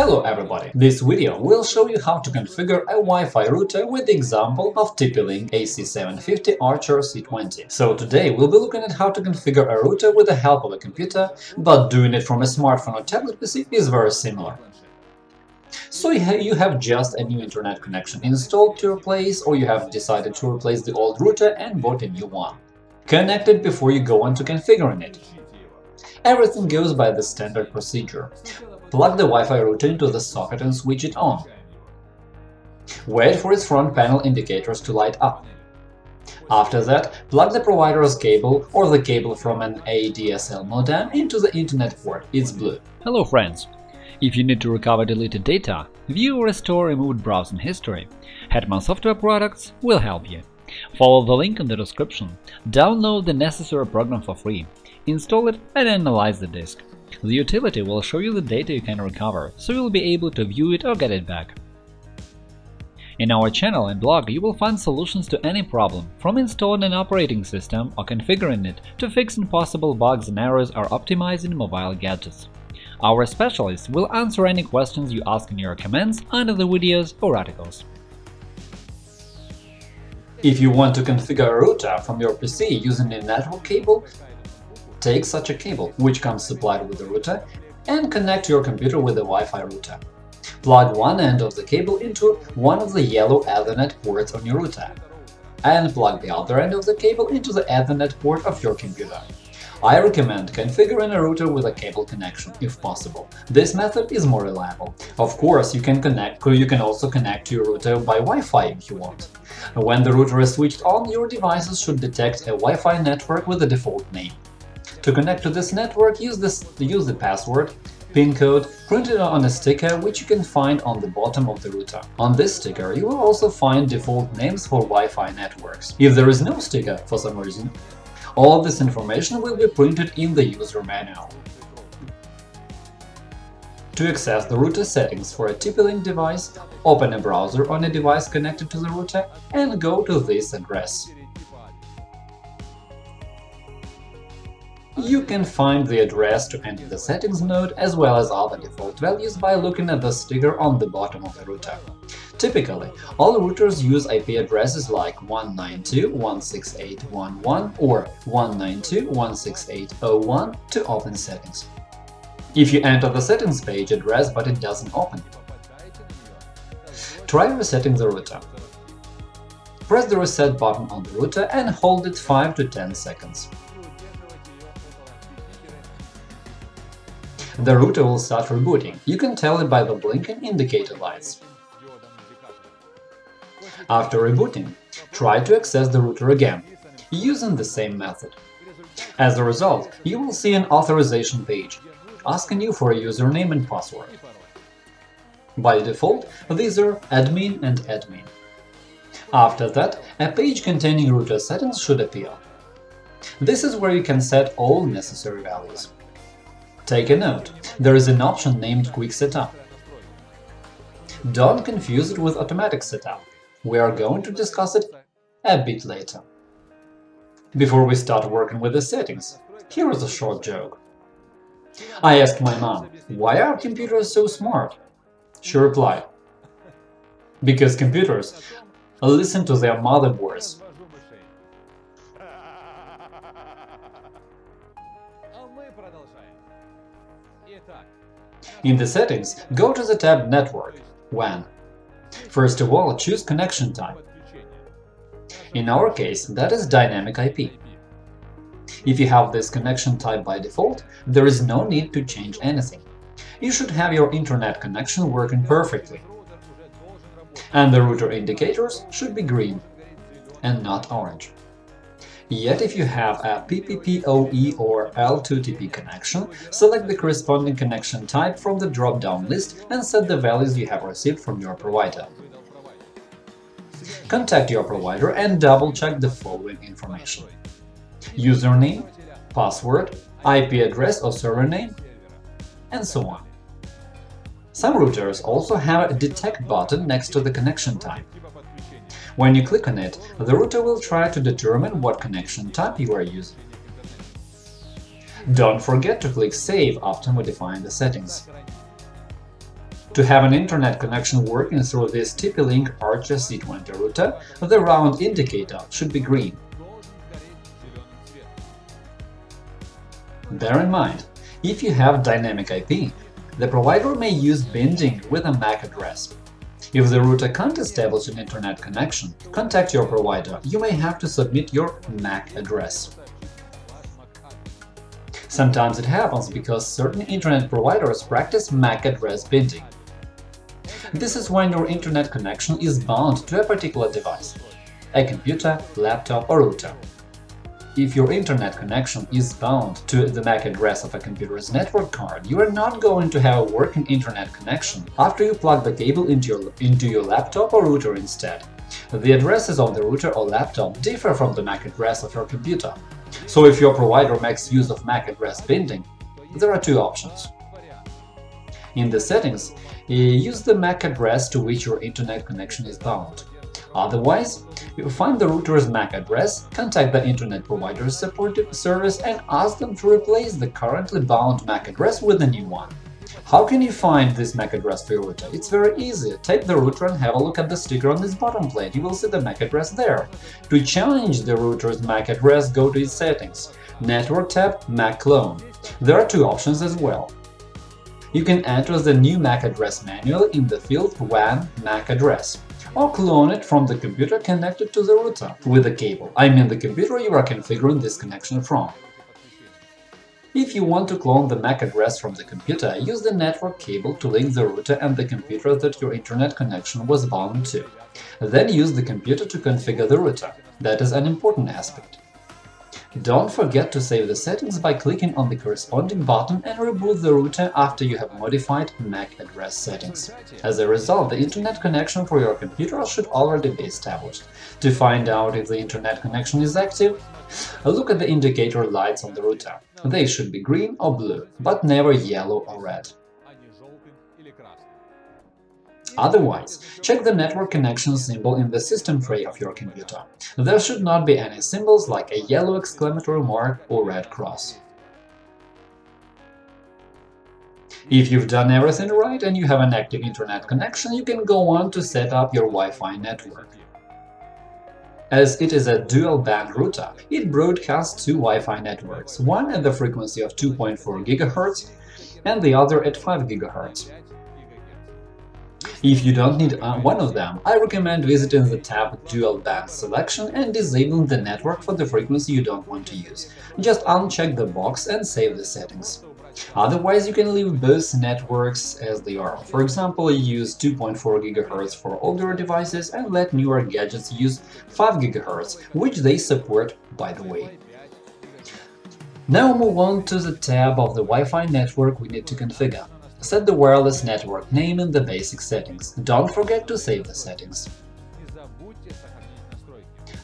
Hello everybody! This video will show you how to configure a Wi-Fi router with the example of TP-Link AC750 Archer C20. So today we'll be looking at how to configure a router with the help of a computer, but doing it from a smartphone or tablet PC is very similar. So you have just a new internet connection installed to replace, or you have decided to replace the old router and bought a new one. Connect it before you go on to configuring it. Everything goes by the standard procedure. Plug the Wi-Fi router into the socket and switch it on. Wait for its front panel indicators to light up. After that, plug the provider's cable or the cable from an ADSL modem into the internet port, it's blue. Hello friends! If you need to recover deleted data, view or restore removed browsing history, Hetman Software products will help you. Follow the link in the description, download the necessary program for free, install it and analyze the disk. The utility will show you the data you can recover, so you'll be able to view it or get it back. In our channel and blog you will find solutions to any problem, from installing an operating system or configuring it to fixing possible bugs and errors or optimizing mobile gadgets. Our specialists will answer any questions you ask in your comments under the videos or articles. If you want to configure a router from your PC using a network cable, take such a cable, which comes supplied with the router, and connect your computer with the Wi-Fi router. Plug one end of the cable into one of the yellow Ethernet ports on your router, and plug the other end of the cable into the Ethernet port of your computer. I recommend configuring a router with a cable connection, if possible. This method is more reliable. Of course, you can also connect to your router by Wi-Fi if you want. When the router is switched on, your devices should detect a Wi-Fi network with the default name. To connect to this network, use the password, PIN code, printed on a sticker, which you can find on the bottom of the router. On this sticker you will also find default names for Wi-Fi networks. If there is no sticker, for some reason, all of this information will be printed in the user manual. To access the router settings for a TP-Link device, open a browser on a device connected to the router and go to this address. You can find the address to enter the settings node as well as other default values by looking at the sticker on the bottom of the router. Typically, all routers use IP addresses like 192.168.11 or 192.168.01 to open settings. If you enter the settings page address but it doesn't open, try resetting the router. Press the reset button on the router and hold it 5 to 10 seconds. The router will start rebooting, you can tell it by the blinking indicator lights. After rebooting, try to access the router again, using the same method. As a result, you will see an authorization page, asking you for a username and password. By default, these are admin and admin. After that, a page containing router settings should appear. This is where you can set all necessary values. Take a note, there is an option named Quick Setup. Don't confuse it with Automatic Setup. We are going to discuss it a bit later. Before we start working with the settings, here is a short joke. I asked my mom, why are computers so smart? She replied, because computers listen to their motherboards. In the settings, go to the tab Network, WAN. First of all, choose connection type. In our case, that is dynamic IP. If you have this connection type by default, there is no need to change anything. You should have your internet connection working perfectly. And the router indicators should be green and not orange. Yet, if you have a PPPoE or L2TP connection, select the corresponding connection type from the drop-down list and set the values you have received from your provider. Contact your provider and double-check the following information: username, password, IP address or server name, and so on. Some routers also have a detect button next to the connection type. When you click on it, the router will try to determine what connection type you are using. Don't forget to click Save after modifying the settings. To have an internet connection working through this TP-Link Archer C20 router, the round indicator should be green. Bear in mind, if you have dynamic IP, the provider may use binding with a MAC address. If the router can't establish an internet connection, contact your provider. You may have to submit your MAC address. Sometimes it happens because certain internet providers practice MAC address binding. This is when your internet connection is bound to a particular device – a computer, laptop or router. If your internet connection is bound to the MAC address of a computer's network card, you are not going to have a working internet connection after you plug the cable into your laptop or router instead. The addresses on the router or laptop differ from the MAC address of your computer. So if your provider makes use of MAC address binding, there are two options. In the settings, use the MAC address to which your internet connection is bound. Otherwise, you find the router's MAC address, contact the internet provider's support service and ask them to replace the currently bound MAC address with a new one. How can you find this MAC address for your router? It's very easy. Tap the router and have a look at the sticker on this bottom plate. You will see the MAC address there. To change the router's MAC address, go to its settings. Network tab, MAC clone. There are two options as well. You can enter the new MAC address manually in the field WAN MAC address, or clone it from the computer connected to the router with a cable. I mean the computer you are configuring this connection from. If you want to clone the MAC address from the computer, use the network cable to link the router and the computer that your internet connection was bound to. Then use the computer to configure the router. That is an important aspect. Don't forget to save the settings by clicking on the corresponding button and reboot the router after you have modified MAC address settings. As a result, the internet connection for your computer should already be established. To find out if the internet connection is active, look at the indicator lights on the router. They should be green or blue, but never yellow or red. Otherwise, check the network connection symbol in the system tray of your computer. There should not be any symbols like a yellow exclamatory mark or red cross. If you've done everything right and you have an active internet connection, you can go on to set up your Wi-Fi network. As it is a dual-band router, it broadcasts two Wi-Fi networks, one at the frequency of 2.4 GHz and the other at 5 GHz. If you don't need one of them, I recommend visiting the tab Dual Band selection and disabling the network for the frequency you don't want to use. Just uncheck the box and save the settings. Otherwise, you can leave both networks as they are. For example, use 2.4 GHz for older devices and let newer gadgets use 5 GHz, which they support, by the way. Now move on to the tab of the Wi-Fi network we need to configure. Set the wireless network name in the basic settings. Don't forget to save the settings.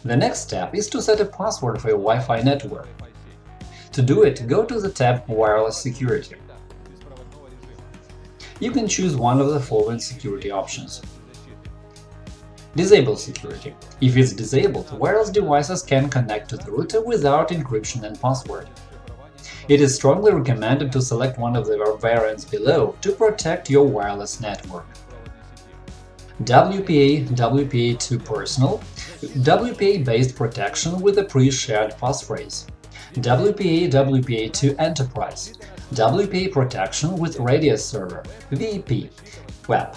The next step is to set a password for your Wi-Fi network. To do it, go to the tab Wireless Security. You can choose one of the following security options. Disable security. If it's disabled, wireless devices can connect to the router without encryption and password. It is strongly recommended to select one of the variants below to protect your wireless network. WPA-WPA2 Personal – WPA-based protection with a pre-shared passphrase. WPA-WPA2 Enterprise – WPA protection with radius server, WEP,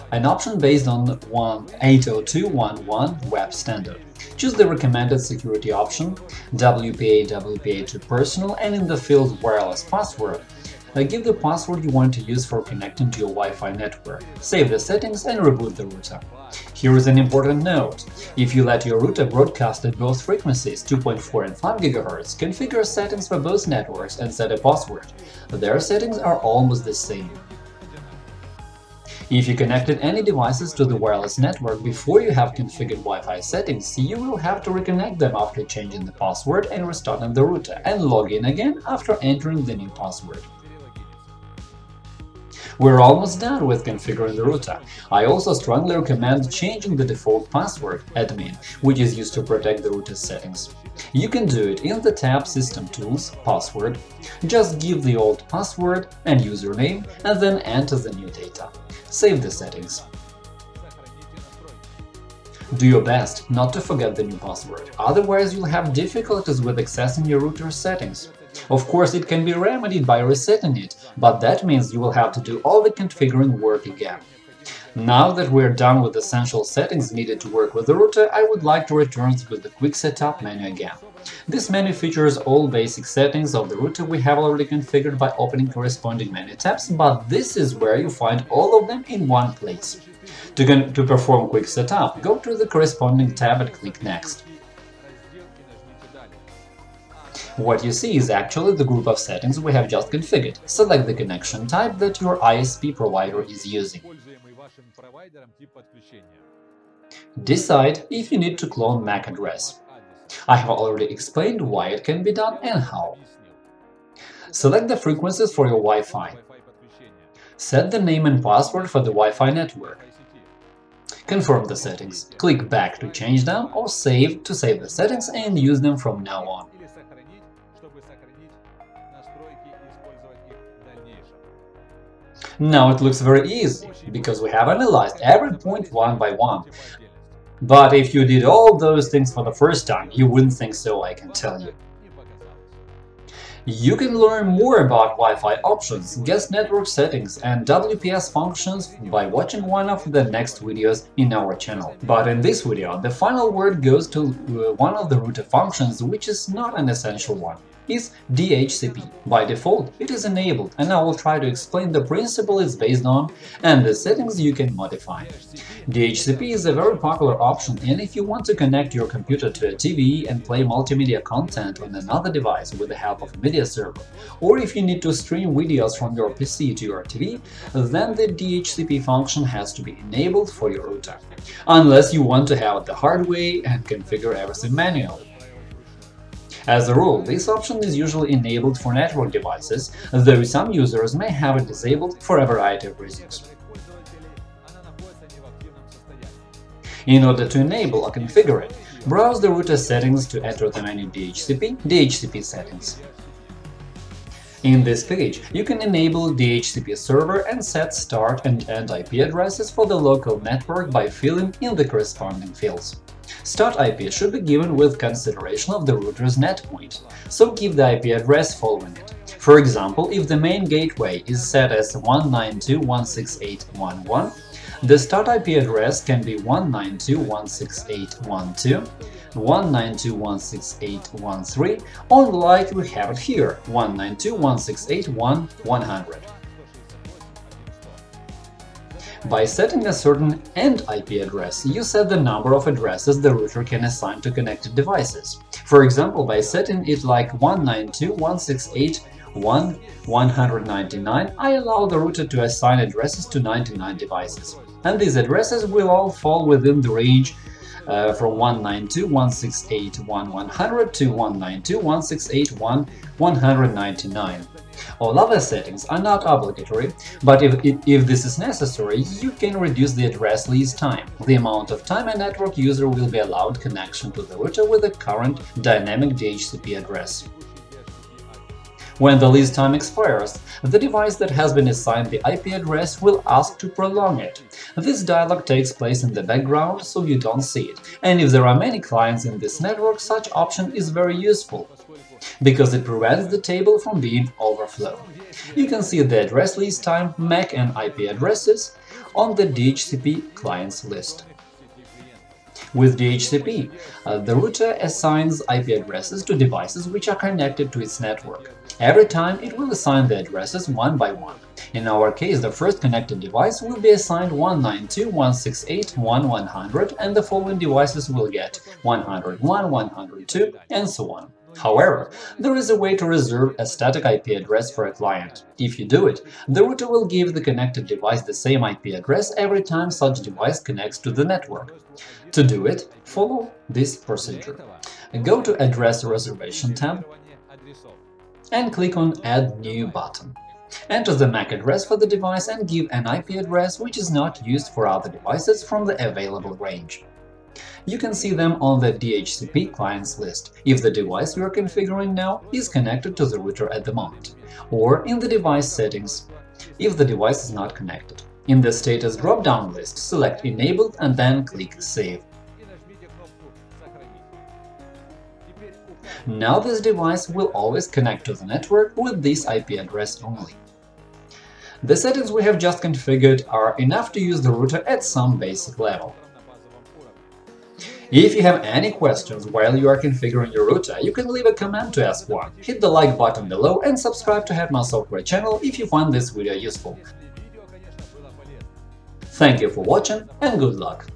an option based on 802.11 WEP standard. Choose the recommended security option WPA-WPA2 Personal and in the field Wireless Password, give the password you want to use for connecting to your Wi-Fi network. Save the settings and reboot the router. Here is an important note. If you let your router broadcast at both frequencies 2.4 and 5 GHz, configure settings for both networks and set a password. Their settings are almost the same. If you connected any devices to the wireless network before you have configured Wi-Fi settings, you will have to reconnect them after changing the password and restarting the router, and log in again after entering the new password. We're almost done with configuring the router. I also strongly recommend changing the default password admin, which is used to protect the router's settings. You can do it in the tab System Tools Password. Just give the old password and username and then enter the new data. Save the settings. Do your best not to forget the new password, otherwise you'll have difficulties with accessing your router's settings. Of course, it can be remedied by resetting it, but that means you will have to do all the configuring work again. Now that we're done with essential settings needed to work with the router, I would like to return to the Quick Setup menu again. This menu features all basic settings of the router we have already configured by opening corresponding menu tabs, but this is where you find all of them in one place. To perform Quick Setup, go to the corresponding tab and click Next. What you see is actually the group of settings we have just configured. Select the connection type that your ISP provider is using. Decide if you need to clone MAC address. I have already explained why it can be done and how. Select the frequencies for your Wi-Fi. Set the name and password for the Wi-Fi network. Confirm the settings. Click back to change them or save to save the settings and use them from now on. Now it looks very easy, because we have analyzed every point one by one. But if you did all those things for the first time, you wouldn't think so, I can tell you. You can learn more about Wi-Fi options, guest network settings and WPS functions by watching one of the next videos in our channel. But in this video, the final word goes to one of the router functions, which is not an essential one. Is DHCP. By default, it is enabled, and I will try to explain the principle it's based on and the settings you can modify. DHCP is a very popular option, and if you want to connect your computer to a TV and play multimedia content on another device with the help of a media server, or if you need to stream videos from your PC to your TV, then the DHCP function has to be enabled for your router. Unless you want to have it the hard way and configure everything manually. As a rule, this option is usually enabled for network devices, though some users may have it disabled for a variety of reasons. In order to enable or configure it, browse the router settings to enter the menu DHCP, DHCP settings. In this page, you can enable DHCP server and set start and end IP addresses for the local network by filling in the corresponding fields. Start IP should be given with consideration of the router's net point, so give the IP address following it. For example, if the main gateway is set as 192.168.11, the start IP address can be 192.168.12, 192.168.13, or like we have it here, 192.168.100. By setting a certain end IP address, you set the number of addresses the router can assign to connected devices. For example, by setting it like 192.168.1.199, I allow the router to assign addresses to 99 devices, and these addresses will all fall within the range from 192.168.1.100 to 192.168.1.199. All other settings are not obligatory, but if this is necessary, you can reduce the address lease time, the amount of time a network user will be allowed connection to the router with the current dynamic DHCP address. When the lease time expires, the device that has been assigned the IP address will ask to prolong it. This dialog takes place in the background, so you don't see it, and if there are many clients in this network, such option is very useful, because it prevents the table from being overflowed. You can see the address lease time, MAC and IP addresses on the DHCP clients list. With DHCP, the router assigns IP addresses to devices which are connected to its network. Every time it will assign the addresses one by one. In our case, the first connected device will be assigned 192.168.1.100, and the following devices will get 101, 102, and so on. However, there is a way to reserve a static IP address for a client. If you do it, the router will give the connected device the same IP address every time such device connects to the network. To do it, follow this procedure. Go to Address Reservation tab and click on Add New button. Enter the MAC address for the device and give an IP address which is not used for other devices from the available range. You can see them on the DHCP clients list, if the device you are configuring now is connected to the router at the moment, or in the device settings, if the device is not connected. In the status drop-down list, select Enabled and then click Save. Now this device will always connect to the network with this IP address only. The settings we have just configured are enough to use the router at some basic level. If you have any questions while you are configuring your router, you can leave a comment to ask one, hit the like button below and subscribe to Hetman Software channel if you find this video useful. Thank you for watching and good luck!